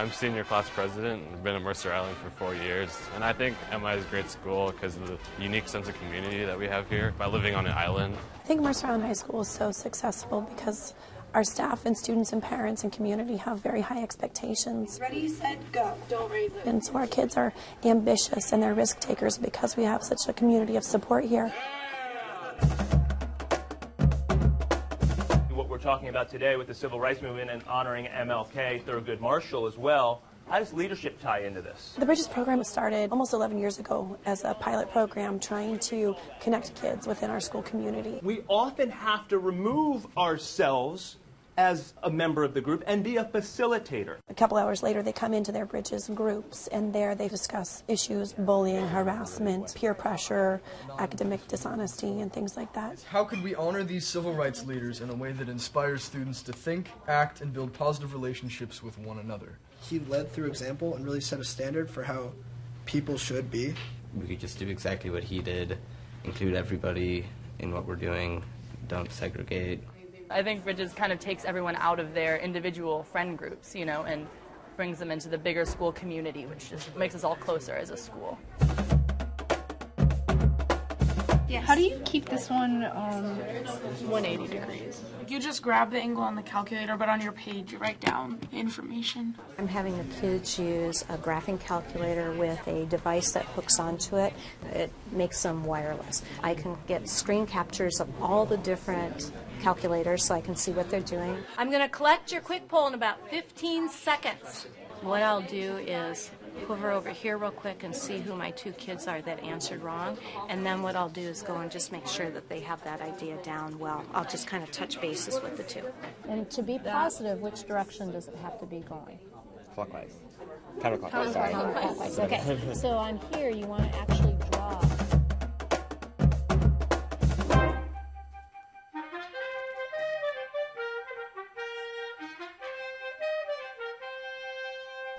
I'm senior class president. I've been at Mercer Island for 4 years, and I think MI is a great school because of the unique sense of community that we have here by living on an island. I think Mercer Island High School is so successful because our staff and students and parents and community have very high expectations. Ready, set, go. Don't raise it. And so our kids are ambitious and they're risk takers because we have such a community of support here. What we're talking about today with the Civil Rights Movement and honoring MLK, Thurgood Marshall as well. How does leadership tie into this? The Bridges program was started almost 11 years ago as a pilot program trying to connect kids within our school community. We often have to remove ourselves as a member of the group and be a facilitator. A couple hours later, they come into their Bridges groups, and there they discuss issues, bullying, harassment, peer pressure, academic dishonesty, and things like that. How could we honor these civil rights leaders in a way that inspires students to think, act, and build positive relationships with one another? He led through example and really set a standard for how people should be. We could just do exactly what he did, include everybody in what we're doing, don't segregate. I think Bridges kind of takes everyone out of their individual friend groups, you know, and brings them into the bigger school community, which just makes us all closer as a school. Yes. How do you keep this one 180 degrees? You just grab the angle on the calculator, but on your page you write down information. I'm having the kids use a graphing calculator with a device that hooks onto it. It makes them wireless. I can get screen captures of all the different calculators so I can see what they're doing. I'm going to collect your quick poll in about 15 seconds. What I'll do is hover over here real quick and see who my two kids are that answered wrong, and then what I'll do is go and just make sure that they have that idea down well. I'll just kind of touch bases with the two. And to be positive, which direction does it have to be going? Clockwise. Counterclockwise, sorry. Counterclockwise, okay. So I'm here, you want to actually draw.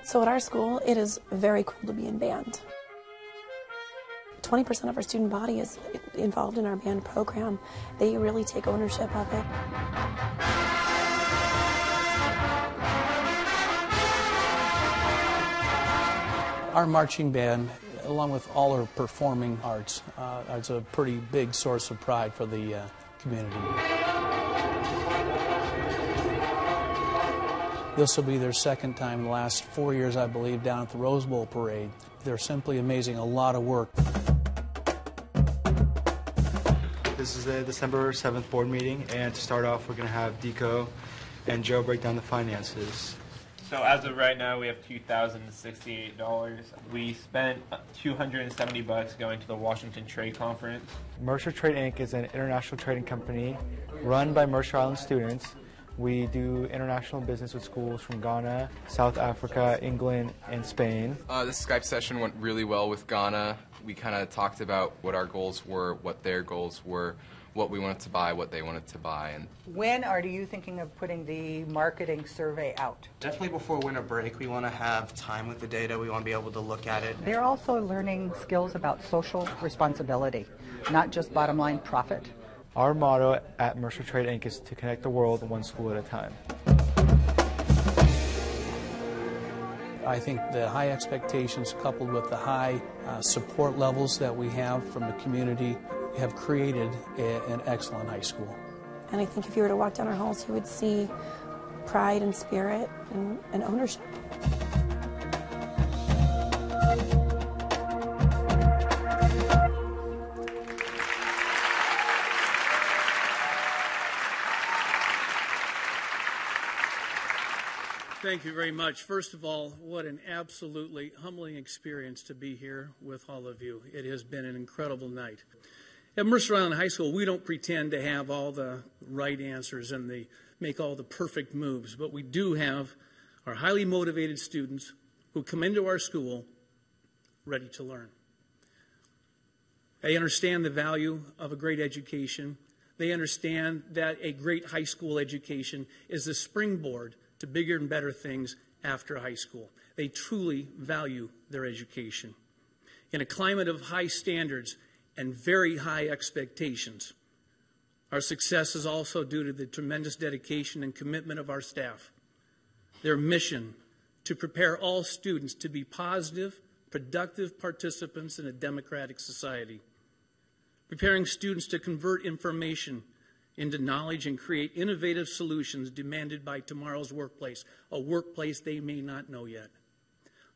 So at our school, it is very cool to be in band. 20% of our student body is involved in our band program. They really take ownership of it. Our marching band, along with all our performing arts, is a pretty big source of pride for the community. This will be their second time in the last 4 years, I believe, down at the Rose Bowl Parade. They're simply amazing, a lot of work. This is the December 7th board meeting, and to start off, we're going to have Deco and Joe break down the finances. So as of right now, we have $2,068. We spent $270 going to the Washington Trade Conference. Mercer Trade Inc. is an international trading company run by Mercer Island students. We do international business with schools from Ghana, South Africa, England, and Spain. This Skype session went really well with Ghana. We kind of talked about what our goals were, what their goals were, what we wanted to buy, what they wanted to buy. And when are you thinking of putting the marketing survey out? Definitely before winter break. We want to have time with the data. We want to be able to look at it. They're also learning skills about social responsibility, not just bottom line profit. Our motto at Mercer Trade Inc. is to connect the world one school at a time. I think the high expectations coupled with the high support levels that we have from the community have created an excellent high school. And I think if you were to walk down our halls, you would see pride and spirit and ownership. Thank you very much. First of all, what an absolutely humbling experience to be here with all of you. It has been an incredible night. At Mercer Island High School, we don't pretend to have all the right answers and make all the perfect moves, but we do have our highly motivated students who come into our school ready to learn. They understand the value of a great education. They understand that a great high school education is the springboard to bigger and better things after high school. They truly value their education. In a climate of high standards and very high expectations, our success is also due to the tremendous dedication and commitment of our staff. Their mission to prepare all students to be positive, productive participants in a democratic society. Preparing students to convert information into knowledge and create innovative solutions demanded by tomorrow's workplace, a workplace they may not know yet.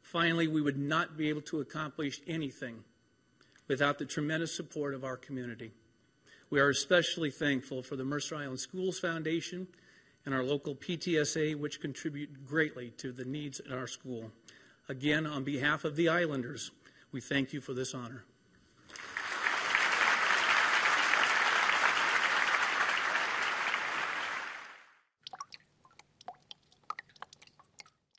Finally, we would not be able to accomplish anything without the tremendous support of our community. We are especially thankful for the Mercer Island Schools Foundation and our local PTSA, which contribute greatly to the needs in our school. Again, on behalf of the Islanders, we thank you for this honor.